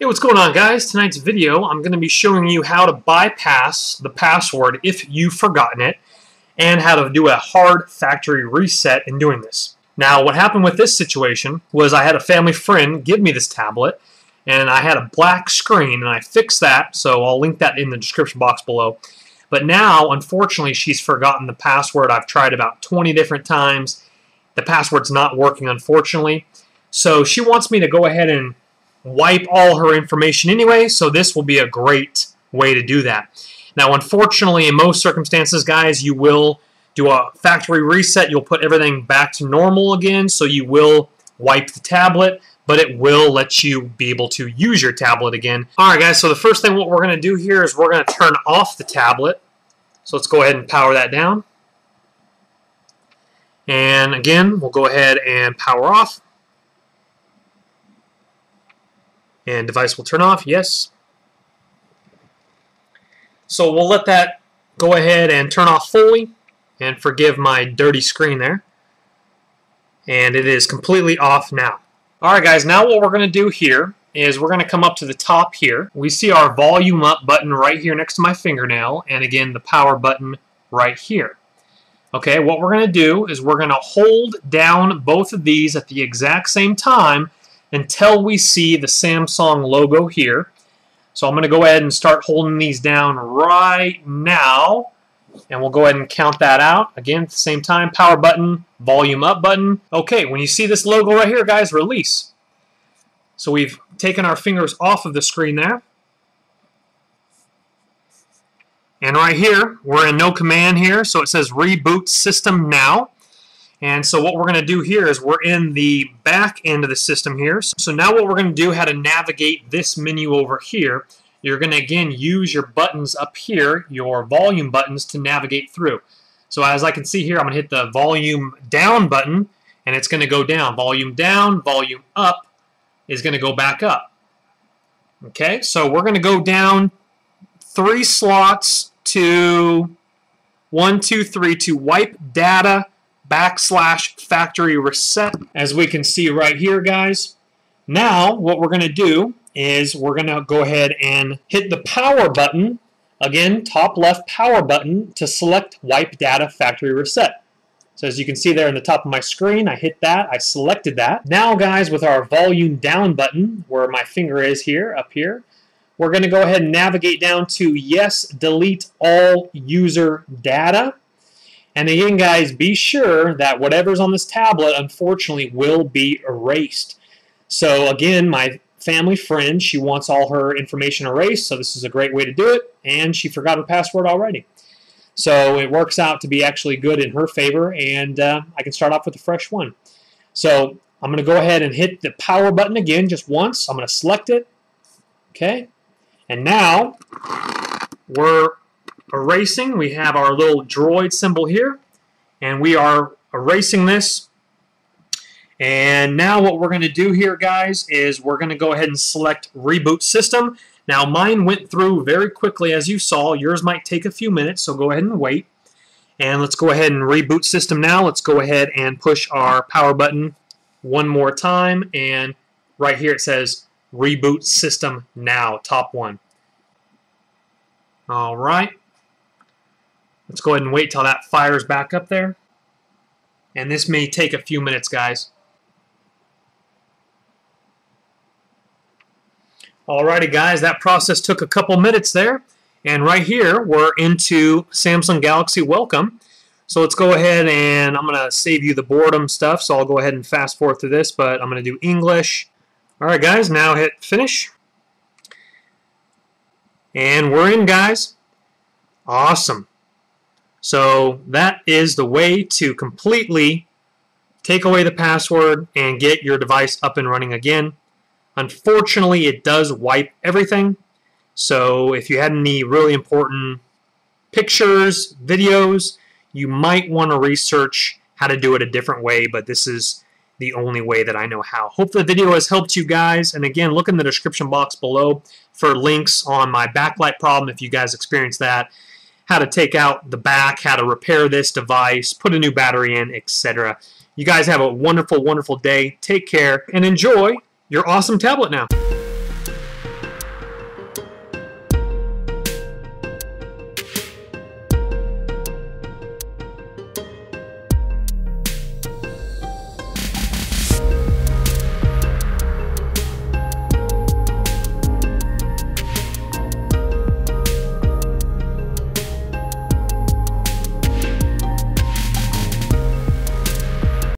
Hey, what's going on, guys? Tonight's video, I'm going to be showing you how to bypass the password if you've forgotten it, and how to do a hard factory reset in doing this. Now, what happened with this situation was I had a family friend give me this tablet, and I had a black screen, and I fixed that, so I'll link that in the description box below. But now, unfortunately, she's forgotten the password. I've tried about 20 different times. The password's not working, unfortunately. So she wants me to go ahead and wipe all her information anyway, so this will be a great way to do that. Now, unfortunately, in most circumstances, guys, you will do a factory reset. You'll put everything back to normal again, so you will wipe the tablet, but it will let you be able to use your tablet again. All right, guys, so the first thing what we're going to do here is we're going to turn off the tablet. So let's go ahead and power that down. And again, we'll go ahead and power off. And device will turn off, yes. So we'll let that go ahead and turn off fully, and forgive my dirty screen there. And it is completely off now. Alright guys, now what we're going to do here is we're going to come up to the top here. We see our volume up button right here next to my fingernail, and again the power button right here. Okay, what we're going to do is we're going to hold down both of these at the exact same time until we see the Samsung logo here. So I'm going to go ahead and start holding these down right now, and we'll go ahead and count that out. Again, at the same time, power button, volume up button. Okay, when you see this logo right here, guys, release. So we've taken our fingers off of the screen there. And right here, we're in no command here, so it says reboot system now. And so what we're going to do here is we're in the back end of the system here. So now what we're going to do, how to navigate this menu over here, you're going to again use your buttons up here, your volume buttons, to navigate through. So as I can see here, I'm going to hit the volume down button, and it's going to go down, volume up is going to go back up. Okay, so we're going to go down 3 slots to 1, 2, 3 to wipe data / factory reset, as we can see right here, guys. Now what we're going to do is we're going to go ahead and hit the power button, again top left power button, to select wipe data factory reset. So as you can see there in the top of my screen, I hit that, I selected that. Now guys, with our volume down button where my finger is here, up here, we're going to go ahead and navigate down to yes, delete all user data. And again, guys, be sure that whatever's on this tablet, unfortunately, will be erased. So again, my family friend, she wants all her information erased, so this is a great way to do it, and she forgot her password already. So it works out to be actually good in her favor, and I can start off with a fresh one. So I'm going to go ahead and hit the power button again just once. I'm going to select it, okay? And now we're erasing. We have our little droid symbol here, and we are erasing this. And now what we're going to do here, guys, is we're going to go ahead and select reboot system. Now mine went through very quickly, as you saw. Yours might take a few minutes, so go ahead and wait. And let's go ahead and reboot system now. Let's go ahead and push our power button one more time, and right here it says reboot system now, top one. All right. Let's go ahead and wait till that fires back up there. And this may take a few minutes, guys. Alrighty, guys, that process took a couple minutes there. And right here, we're into Samsung Galaxy Welcome. So let's go ahead and I'm going to save you the boredom stuff, so I'll go ahead and fast forward through this, but I'm going to do English. Alright, guys, now hit finish. And we're in, guys. Awesome. So that is the way to completely take away the password and get your device up and running again. Unfortunately, it does wipe everything. So if you had any really important pictures, videos, you might want to research how to do it a different way, but this is the only way that I know how. Hope the video has helped you guys, and again, look in the description box below for links on my backlight problem if you guys experienced that, how to take out the back, how to repair this device, put a new battery in, etc. You guys have a wonderful, wonderful day. Take care, and enjoy your awesome tablet now.